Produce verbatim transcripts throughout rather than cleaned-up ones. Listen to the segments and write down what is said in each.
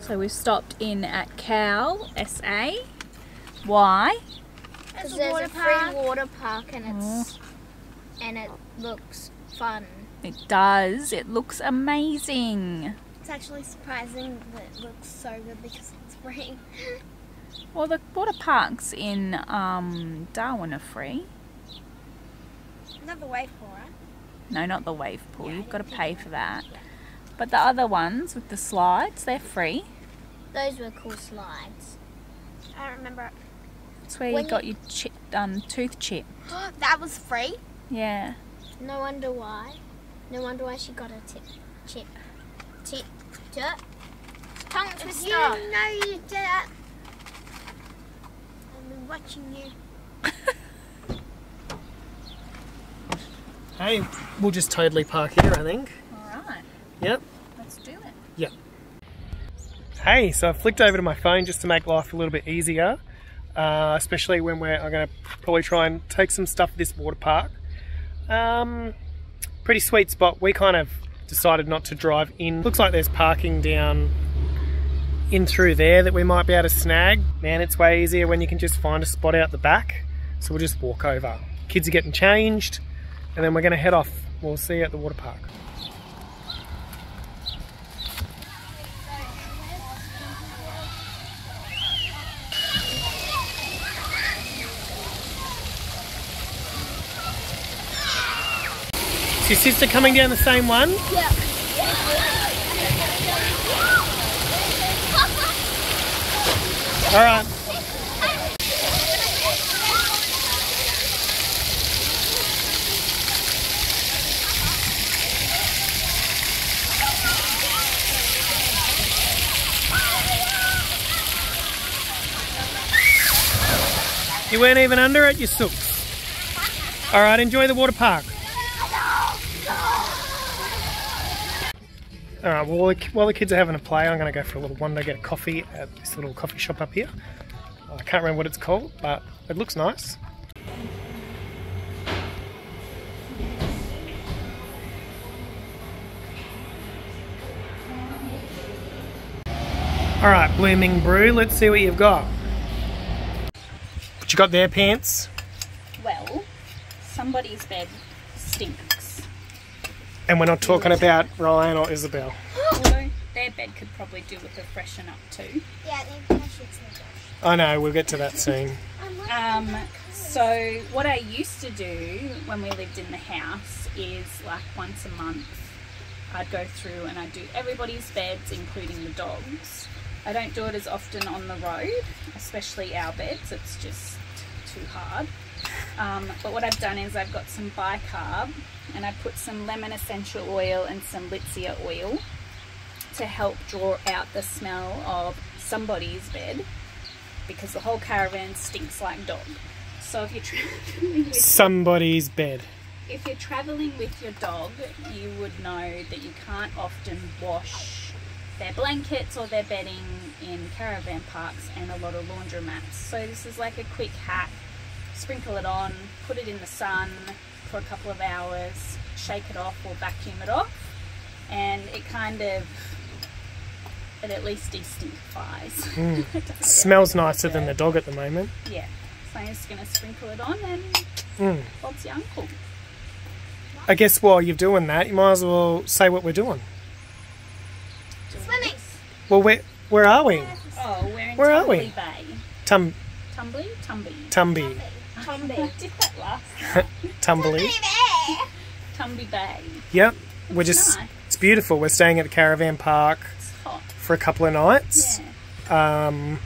So we've stopped in at Cowell S A. Why? Because there's a free water park and it's and it looks fun. It does. It looks amazing. It's actually surprising that it looks so good because it's free. Well, the water parks in um, Darwin are free. Not the wave pool, right? No, not the wave pool. Yeah, You've got to pay for that. Yeah. But the other ones with the slides, they're free. Those were cool slides. I don't remember. That's where when you got you... your chip, um, tooth chipped. That was free? Yeah. No wonder why. No wonder why she got a tip, chip. Chip. Chip. Tongue twister. You know you did it. I've been watching you. Hey, we'll just totally park here, I think. Alright. Yep. Let's do it. Yep. Hey, so I flicked over to my phone just to make life a little bit easier. Uh, especially when we're I'm going to probably try and take some stuff at this water park. Um, pretty sweet spot. We kind of decided not to drive in. Looks like there's parking down in through there that we might be able to snag. Man, it's way easier when you can just find a spot out the back. So we'll just walk over. Kids are getting changed and then we're going to head off. We'll see you at the water park. Your sister coming down the same one? Yeah. Alright. You weren't even under it, you sooks. Alright, enjoy the water park. Alright, well, while the kids are having a play, I'm going to go for a little wander, get a coffee at this little coffee shop up here. I can't remember what it's called, but it looks nice. Alright, Blooming Brew, let's see what you've got. What you got there, Pants? Well, somebody's bed stinks. And we're not talking about Ryan or Isobel. Although their bed could probably do with a freshen up too. Yeah, I think I should say that. I know, we'll get to that soon. um, so what I used to do when we lived in the house is like once a month I'd go through and I'd do everybody's beds including the dogs. I don't do it as often on the road, especially our beds, it's just too hard. Um, but what I've done is I've got some bicarb and I put some lemon essential oil and some litsia oil to help draw out the smell of somebody's bed because the whole caravan stinks like dog. So if you're traveling with somebody's bed, if you're traveling with your dog, you would know that you can't often wash their blankets or their bedding in caravan parks and a lot of laundromats. So this is like a quick hack. Sprinkle it on, put it in the sun for a couple of hours, shake it off or vacuum it off, and it kind of, it at least de-stinkifies. Mm. It smells nicer than the dog at the moment. Yeah, so I'm just going to sprinkle it on and mm. Bob's your uncle. I guess while you're doing that, you might as well say what we're doing. doing Swimming! Well, where, where are we? Oh, we're in where Tumby are we? Bay. Tum Tumbly? Tumby. Tumby. Tumby. I did that last. Tumbly. Tumby Bay. Yep. It's we're just, nice. It's beautiful. We're staying at a caravan park for a couple of nights. Yeah. Um,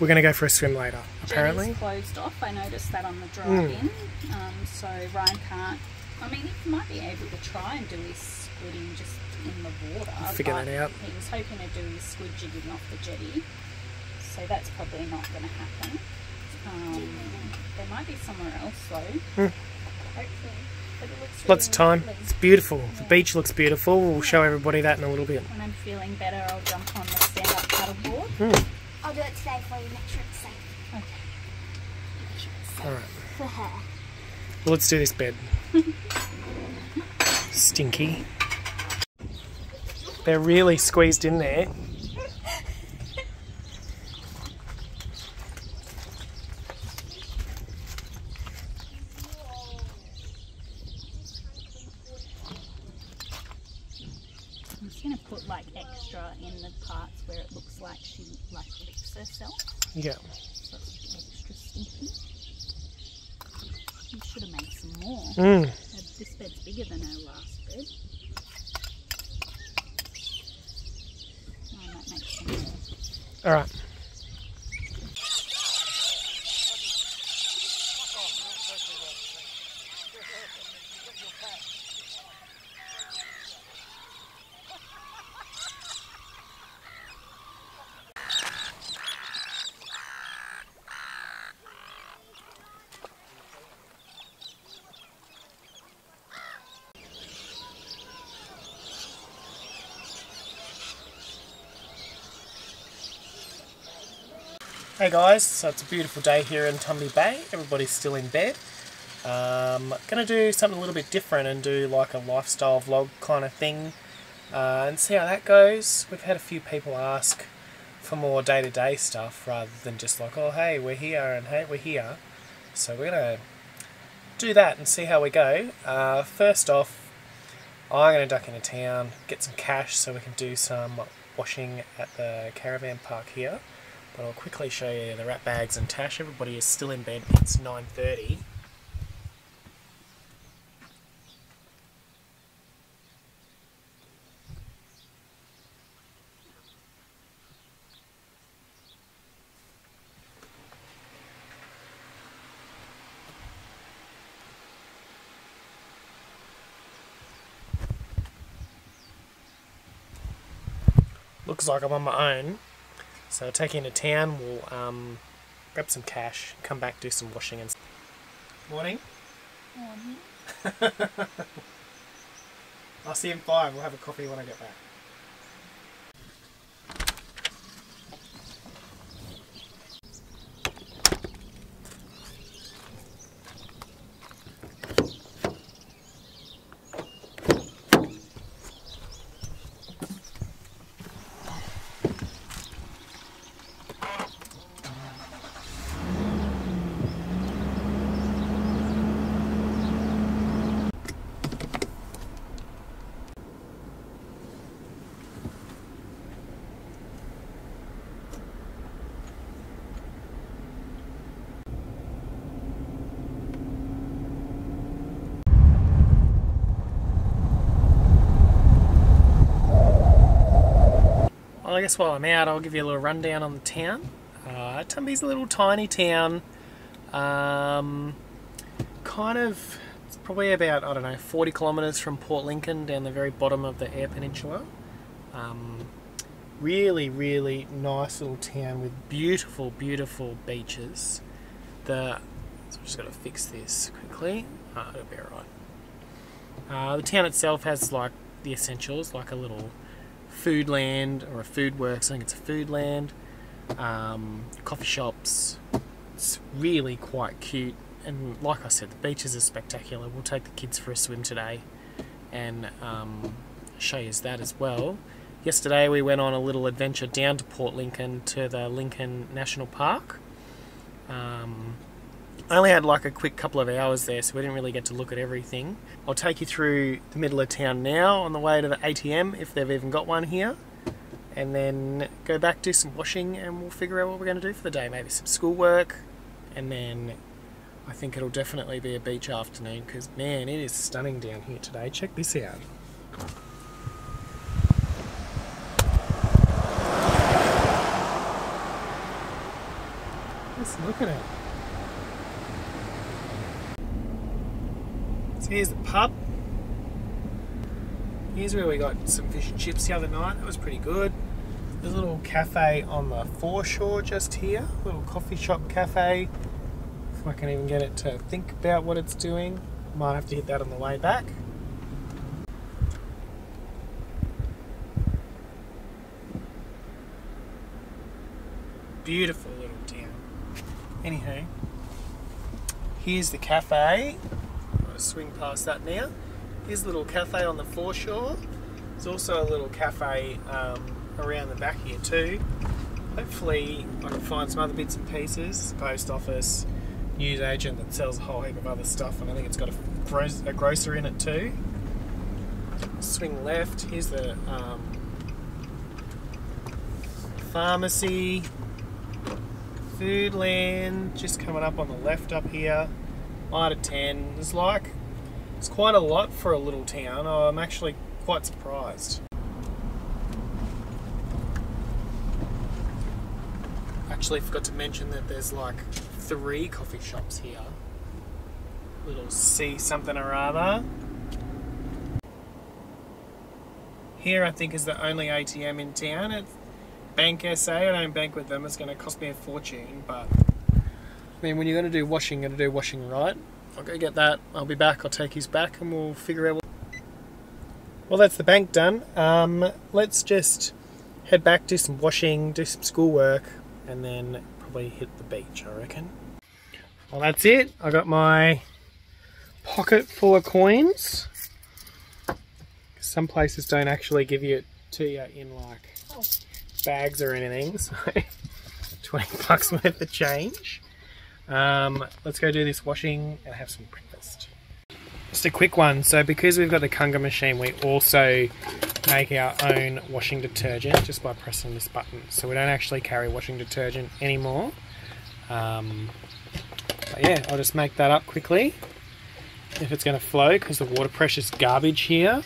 we're going to go for a swim later, apparently. It's closed off. I noticed that on the drive-in. Mm. Um, so Ryan can't, I mean, he might be able to try and do his squidding just in the water. Figure that out. He was hoping to do his squid jigging off the jetty. So that's probably not going to happen. Um, there might be somewhere else though. Mm. Hopefully. But it looks really Lots of time. Lovely. It's beautiful. Yeah. The beach looks beautiful. We'll yeah. show everybody that in a little bit. When I'm feeling better, I'll jump on the stand-up paddleboard. Mm. I'll do it today for you. Make sure it's safe. Okay. Make sure it's safe. All right. For her. Well, let's do this bed. Stinky. They're really squeezed in there. I'm just going to put like extra in the parts where it looks like she like licks herself. Yeah. So it's extra stinky. You should have made some more. Mm. This bed's bigger than her last bed. I might make some more. All right. Hey guys, so it's a beautiful day here in Tumby Bay. Everybody's still in bed. Um, gonna do something a little bit different and do like a lifestyle vlog kind of thing, uh, and see how that goes. We've had a few people ask for more day-to-day stuff rather than just like, oh hey, we're here and hey, we're here. So we're gonna do that and see how we go. Uh, first off, I'm gonna duck into town, get some cash so we can do some washing at the caravan park here. But I'll quickly show you the rat bags and Tash. Everybody is still in bed. It's nine thirty. Looks like I'm on my own. So take you into town, we'll um, grab some cash, come back, do some washing and stuff. Morning. Morning. I'll see you in five, we'll have a coffee when I get back. I guess while I'm out, I'll give you a little rundown on the town. Uh, Tumby's a little tiny town, um, kind of, it's probably about, I don't know, forty kilometres from Port Lincoln down the very bottom of the Eyre Peninsula. Um, really, really nice little town with beautiful, beautiful beaches. The, so I've just got to fix this quickly, uh, it'll be alright. Uh, the town itself has like the essentials, like a little Foodland or a Foodworks, I think it's a Foodland, um, coffee shops. It's really quite cute, and like I said, the beaches are spectacular. We'll take the kids for a swim today and um, show you that as well. Yesterday we went on a little adventure down to Port Lincoln to the Lincoln National Park. Um, I only had like a quick couple of hours there, so we didn't really get to look at everything. I'll take you through the middle of town now on the way to the A T M, if they've even got one here, and then go back, do some washing, and we'll figure out what we're going to do for the day. Maybe some schoolwork, and then I think it'll definitely be a beach afternoon, because man, it is stunning down here today. Check this out. Let's look at it. So here's the pub. Here's where we got some fish and chips the other night. That was pretty good. There's a little cafe on the foreshore just here. A little coffee shop cafe. If I can even get it to think about what it's doing. Might have to hit that on the way back. Beautiful little town. Anywho, here's the cafe. to swing past that now. Here's a little cafe on the foreshore. There's also a little cafe um, around the back here too. Hopefully I can find some other bits and pieces. Post office, news agent that sells a whole heap of other stuff, and I think it's got a, gro a grocer in it too. Swing left, here's the um, pharmacy, Foodland, just coming up on the left up here, out of ten. It's like, it's quite a lot for a little town. Oh, I'm actually quite surprised. Actually forgot to mention that there's like three coffee shops here. Little C something or other. Here I think is the only A T M in town. It's Bank S A. I don't bank with them. It's going to cost me a fortune, but I mean, when you're going to do washing, you're going to do washing right. I'll go get that. I'll be back. I'll take his back and we'll figure out what... Well, that's the bank done. Um, let's just head back, do some washing, do some schoolwork, and then probably hit the beach, I reckon. Well, that's it. I got my pocket full of coins. Some places don't actually give you it to you in like bags or anything, so twenty bucks worth of change. Um, let's go do this washing and have some breakfast. Just a quick one. So because we've got the Kunga machine, we also make our own washing detergent just by pressing this button. So we don't actually carry washing detergent anymore. Um, but yeah, I'll just make that up quickly if it's going to flow, because the water pressure's garbage here.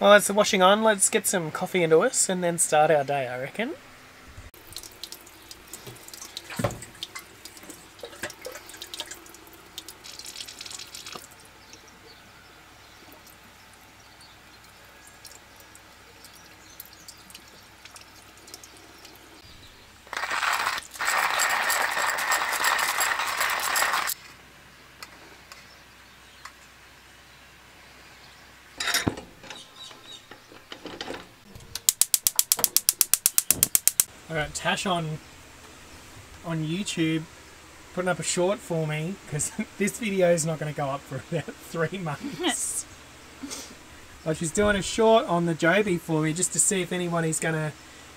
Well, that's the washing on. Let's get some coffee into us and then start our day, I reckon. I got Tash on on YouTube putting up a short for me, because this video is not going to go up for about three months. But she's doing a short on the Joby for me just to see if anyone is going to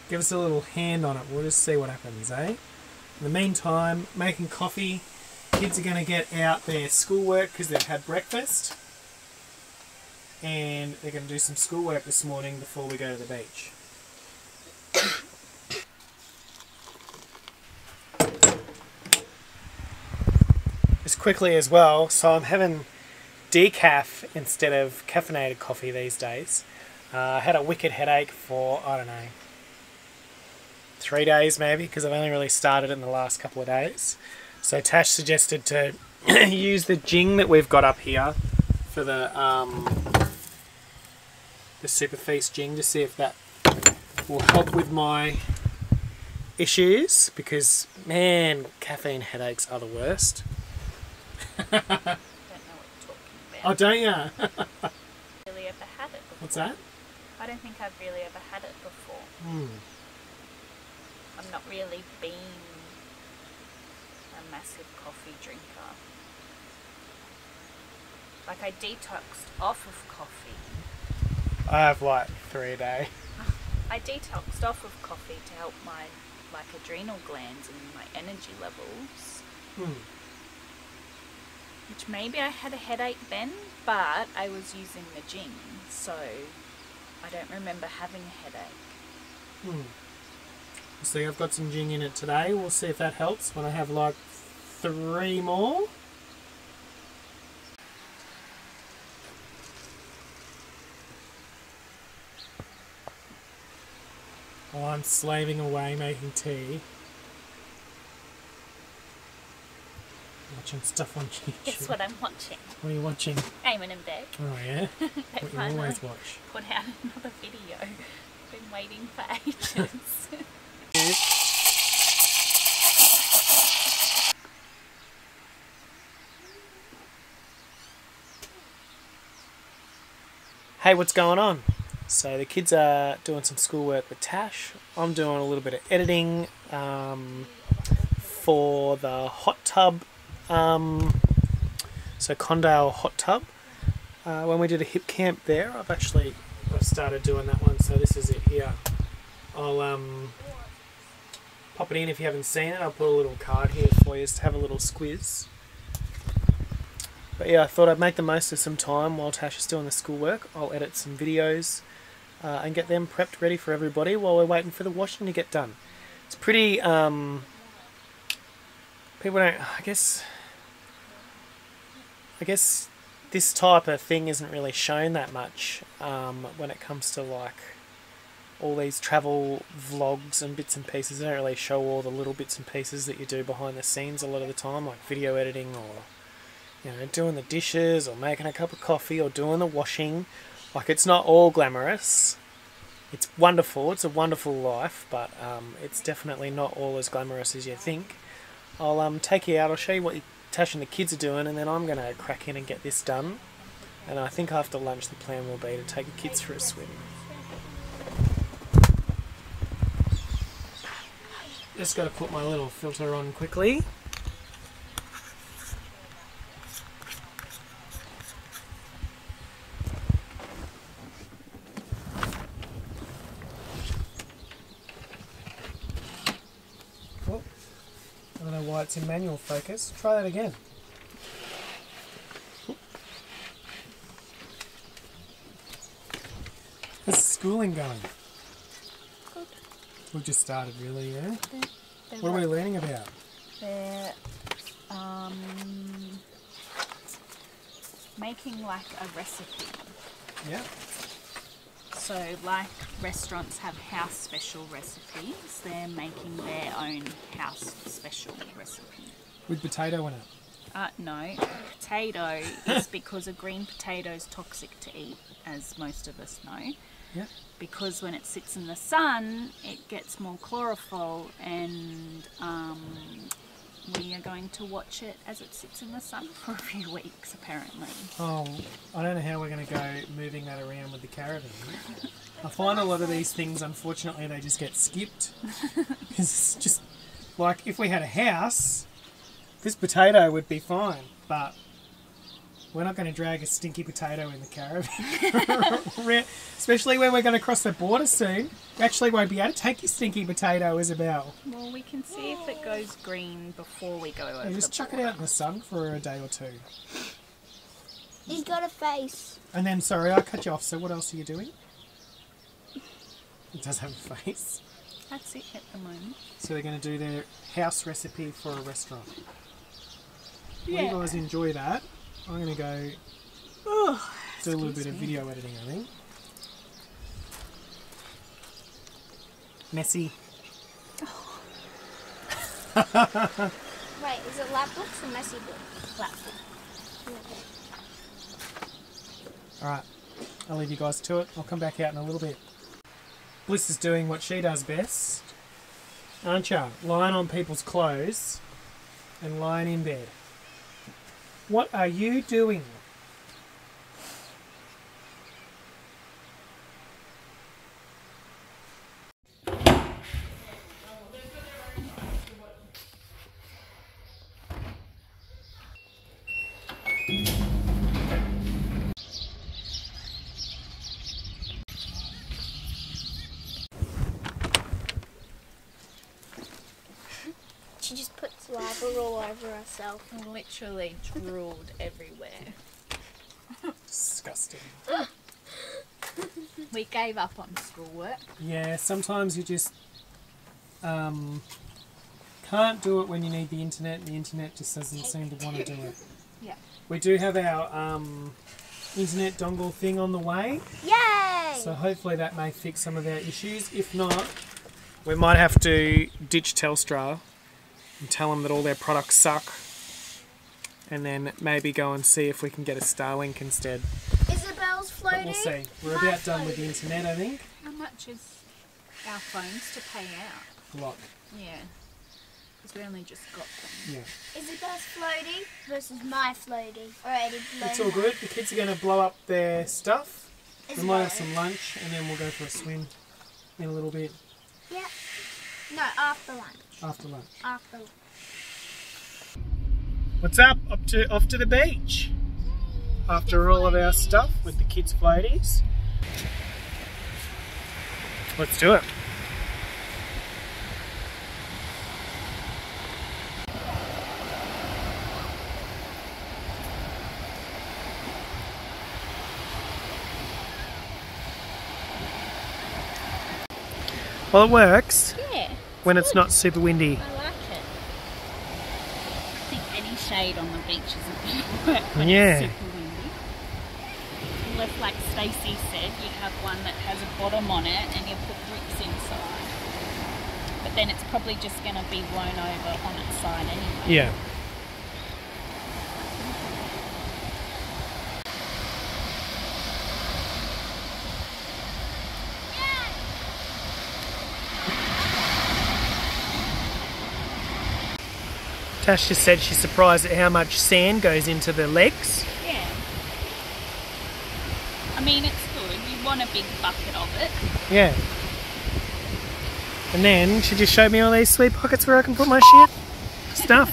give us a little hand on it. We'll just see what happens, eh? In the meantime, making coffee. Kids are going to get out their schoolwork because they've had breakfast. And they're going to do some schoolwork this morning before we go to the beach. Just quickly as well, so I'm having decaf instead of caffeinated coffee these days. Uh, I had a wicked headache for, I don't know, three days maybe, because I've only really started in the last couple of days. So Tash suggested to use the Jing that we've got up here for the, um, the Super Feast Jing, to see if that will help with my issues, because man, caffeine headaches are the worst. I don't know what you're talking about. Oh, don't you? Really ever had it before. What's that? I don't think I've really ever had it before. Mm. I've not really been a massive coffee drinker. Like, I detoxed off of coffee. I have like three a day. I detoxed off of coffee to help my like adrenal glands and my energy levels. Mm. Which maybe I had a headache then, but I was using the Jing, so I don't remember having a headache. Hmm. See, I've got some Jing in it today. We'll see if that helps when I have like three more. While I'm slaving away making tea. Watching stuff on YouTube. Guess what I'm watching? What are you watching? Eamon and Bec. Oh yeah? What you always watch. Put out another video Been waiting for ages. Hey, what's going on? So the kids are doing some schoolwork with Tash. I'm doing a little bit of editing um, for the hot tub. Um, so Condale Hot Tub. Uh, when we did a hip camp there, I've actually I've started doing that one, so this is it here. I'll um, pop it in if you haven't seen it. I'll put a little card here for you to have a little squiz. But yeah, I thought I'd make the most of some time while Tash is doing the schoolwork. I'll edit some videos uh, and get them prepped ready for everybody while we're waiting for the washing to get done. It's pretty, um, people don't, I guess, I guess this type of thing isn't really shown that much um, when it comes to like all these travel vlogs and bits and pieces. They don't really show all the little bits and pieces that you do behind the scenes a lot of the time, like video editing or, you know, doing the dishes or making a cup of coffee or doing the washing. Like, it's not all glamorous. It's wonderful. It's a wonderful life, but um, it's definitely not all as glamorous as you think. I'll um, take you out. I'll show you what Tash and the kids are doing, and then I'm going to crack in and get this done. And I think after lunch the plan will be to take the kids for a swim. Just got to put my little filter on quickly. It's in manual focus. Try that again. How's schooling going? Good. We've just started, really, yeah? They're, they're what are we learning about? They're um, making like a recipe. Yeah. So, like restaurants have house special recipes, they're making their own house special recipe. With potato in it? Uh, no. Potato is because a green potato is toxic to eat, as most of us know. Yeah. Because when it sits in the sun, it gets more chlorophyll, and um, we are going to watch it as it sits in the sun for a few weeks, apparently. Oh, I don't know how we're going to go moving that around with the caravan. I find a lot of these things, unfortunately, they just get skipped. It's just like if we had a house, this potato would be fine, but we're not going to drag a stinky potato in the caravan. Especially when we're going to cross the border soon. We actually won't be able to take your stinky potato, Isobel. Well, we can see if it goes green before we go over yeah, just the chuck border. It out in the sun for a day or two. He's got a face. And then, sorry, I cut you off, so what else are you doing? It does have a face. That's it at the moment. So they're going to do their house recipe for a restaurant. Yeah. Well, you guys enjoy that. I'm going to go oh, do a little bit me. of video editing, I think. Messy. Oh. Wait, is it lap books or messy books? Lap books. Okay. Alright, I'll leave you guys to it. I'll come back out in a little bit. Bliss is doing what she does best, aren't ya? Lying on people's clothes and lying in bed. What are you doing? She just puts lava all over herself and literally drooled everywhere. Disgusting. We gave up on schoolwork. Yeah, sometimes you just um, can't do it when you need the internet, and the internet just doesn't seem to want to do it. Yeah. We do have our um, internet dongle thing on the way. Yay! So hopefully that may fix some of our issues. If not, we might have to ditch Telstra and tell them that all their products suck, and then maybe go and see if we can get a Starlink instead. Isabel's floating. But we'll see. We're about done with the internet, I think. How much touches our phones to pay out. Block. Yeah. Because we only just got them. Yeah. Is it their floaty versus my floaty? Alrighty, blow. It's all good. The kids are going to blow up their stuff. Is we might have some lunch and then we'll go for a swim in a little bit. Yeah. No, after lunch. After lunch. After lunch. What's up? Up to off to the beach. After all of our stuff with the kids' floaties. Let's do it. Well, it works. Yeah. When it's not super windy. I like it. I think any shade on the beach isn't going to work when yeah. it's super windy. Unless, like Stacey said, you have one that has a bottom on it and you put bricks inside. But then it's probably just going to be blown over on its side anyway. Yeah. Tash just said she's surprised at how much sand goes into the legs. Yeah. I mean, it's good. You want a big bucket of it. Yeah. And then she just showed me all these sweet pockets where I can put my shit stuff.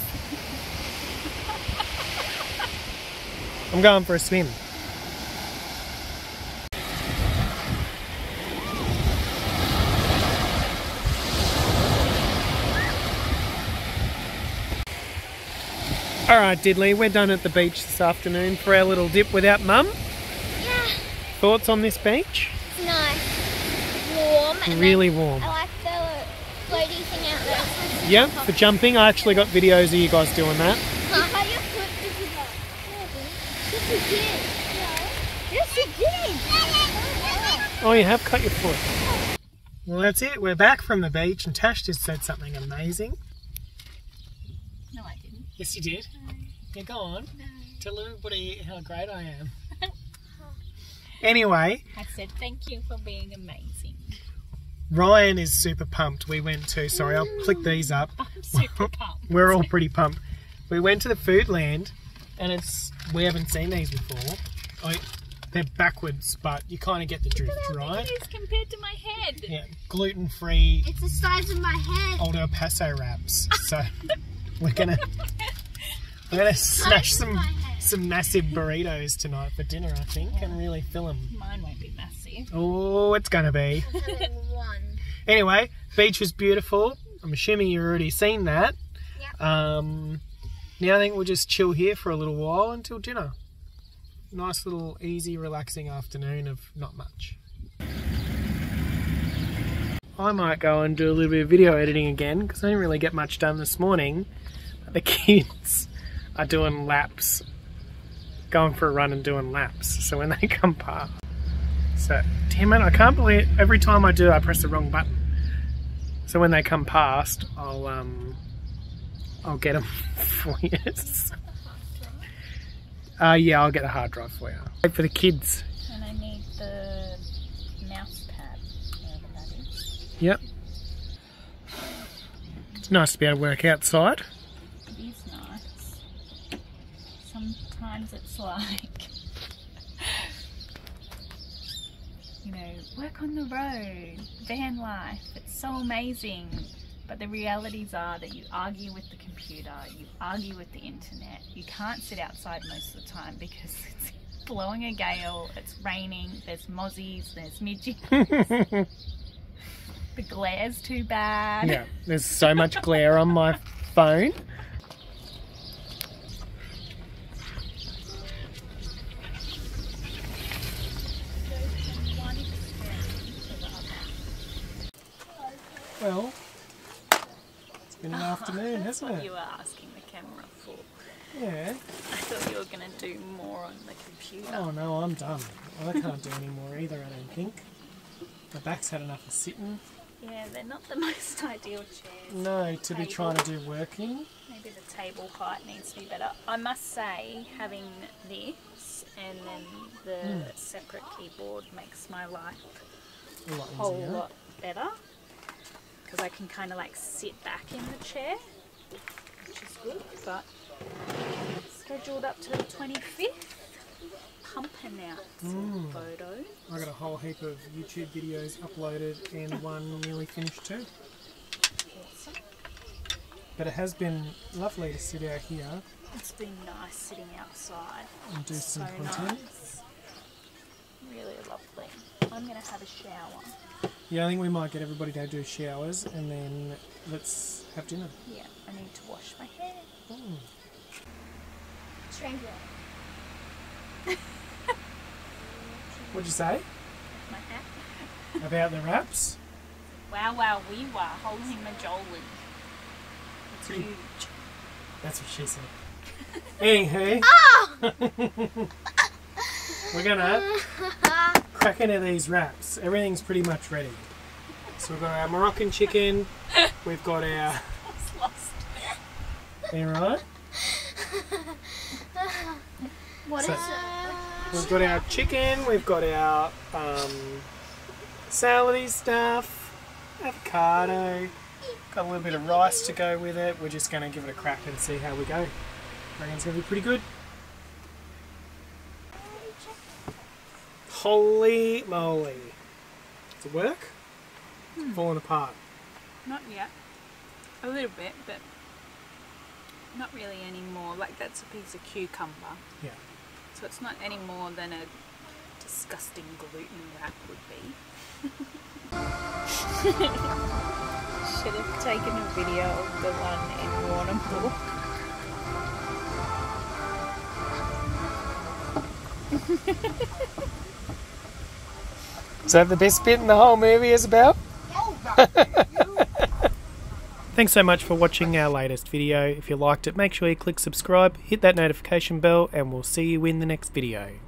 I'm going for a swim. Alright Diddley, we're done at the beach this afternoon for our little dip without Mum. Yeah. Thoughts on this beach? It's nice. Warm. And really warm. I like the floaty thing out there. Yeah, for coffee. Jumping. I actually got videos of you guys doing that. How do you put this is like? Yes, you did. Yes, you did. Oh, you have cut your foot. Well, that's it. We're back from the beach and Tash just said something amazing. No, I didn't. Yes, you did. No. Yeah, go on. No. Tell everybody how great I am. Anyway. I said thank you for being amazing. Ryan is super pumped. We went to, sorry, I'll click these up. I'm super pumped. We're all pretty pumped. We went to the Foodland and it's, we haven't seen these before. I, they're backwards, but you kind of get the drift, right? It is compared to my head. Yeah, gluten-free. It's the size of my head. Old El Paso wraps, so. We're gonna we're gonna smash some some massive burritos tonight for dinner, I think, yeah. and really fill them. Mine won't be massive. Oh, it's gonna be. One. Anyway, beach was beautiful. I'm assuming you've already seen that. Yep. Um, now I think we'll just chill here for a little while until dinner. Nice little easy, relaxing afternoon of not much. I might go and do a little bit of video editing again because I didn't really get much done this morning. The kids are doing laps, going for a run and doing laps, so when they come past. So, damn it, I can't believe it. Every time I do, I press the wrong button. So when they come past, I'll, um, I'll get them for you. Uh, yeah, I'll get a hard drive for you. Wait for the kids. And I need the mouse pad, whatever that is. Yep. It's nice to be able to work outside. Sometimes it's like, you know, work on the road, van life, it's so amazing. But the realities are that you argue with the computer, you argue with the internet, you can't sit outside most of the time because it's blowing a gale, it's raining, there's mozzies, there's midges. The glare's too bad. Yeah, there's so much glare on my phone. Well, it's been an oh, afternoon, that's hasn't what it? You were asking the camera for. Yeah. I thought you were going to do more on the computer. Oh no, I'm done. I can't do any more either, I don't think. My back's had enough of sitting. Yeah, they're not the most ideal chairs. No, to table. Be trying to do working. Maybe the table height needs to be better. I must say, having this and then the mm. separate keyboard makes my life a lot whole easier. lot better because I can kind of like sit back in the chair, which is good. But scheduled up to the twenty-fifth, Pumpernickel mm. photo. I got a whole heap of YouTube videos uploaded and one nearly finished too. Awesome. But it has been lovely to sit out here. It's been nice sitting outside. And do some so content. Nice. Really lovely. I'm going to have a shower. Yeah, I think we might get everybody to do showers and then let's have dinner. Yeah, I need to wash my hair. Mm. Strangler. What'd you say? My hat. About the wraps? Wow, wow, wee, wow, holy majoli. It's huge. That's what she said. Anywho. Oh! We're gonna crack into these wraps. Everything's pretty much ready. So we've got our Moroccan chicken. We've got our... I was lost. Are you right? What so is it? We've got our chicken, we've got our um, salady stuff, avocado, got a little bit of rice to go with it. We're just going to give it a crack and see how we go. I reckon it's going to be pretty good. Holy moly. Does it work? Hmm. It's falling apart. Not yet. A little bit, but not really anymore. Like, that's a piece of cucumber. Yeah. So it's not any more than a disgusting gluten wrap would be. Should have taken a video of the one in Warrnambool. Is that the best bit in the whole movie, Isobel? Thanks so much for watching our latest video. If you liked it, make sure you click subscribe, hit that notification bell, and we'll see you in the next video.